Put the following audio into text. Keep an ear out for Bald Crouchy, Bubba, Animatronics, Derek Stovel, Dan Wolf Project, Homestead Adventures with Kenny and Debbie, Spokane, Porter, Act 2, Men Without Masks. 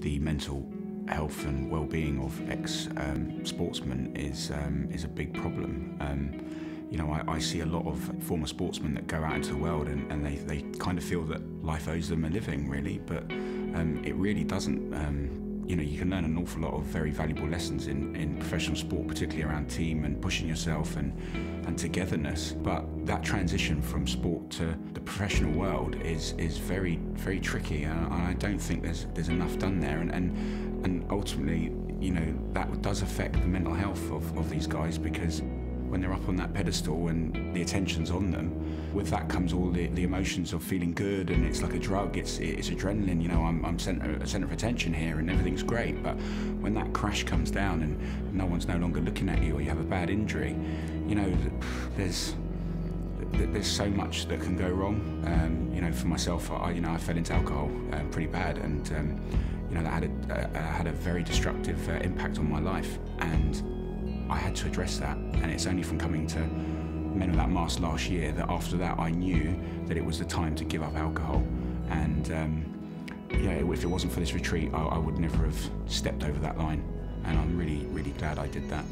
the mental health and well-being of ex-sportsmen is a big problem. You know, I see a lot of former sportsmen that go out into the world and they kind of feel that life owes them a living, really, but it really doesn't. You know, you can learn an awful lot of very valuable lessons in professional sport, particularly around team and pushing yourself and togetherness. But that transition from sport to the professional world is very, very tricky, and I don't think there's enough done there. And ultimately, you know, that does affect the mental health of these guys, because when they're up on that pedestal and the attention's on them, with that comes all the emotions of feeling good, and it's like a drug, it's adrenaline, you know, I'm centre of attention here and everything's great. But when that crash comes down and no one's no longer looking at you, or you have a bad injury, you know, there's so much that can go wrong. You know, for myself, I fell into alcohol pretty bad, and you know, that had a very destructive impact on my life, and I had to address that. And it's only from coming to Men Without Masks last year that after that I knew that it was the time to give up alcohol. And yeah, if it wasn't for this retreat, I would never have stepped over that line. And I'm really, really glad I did that.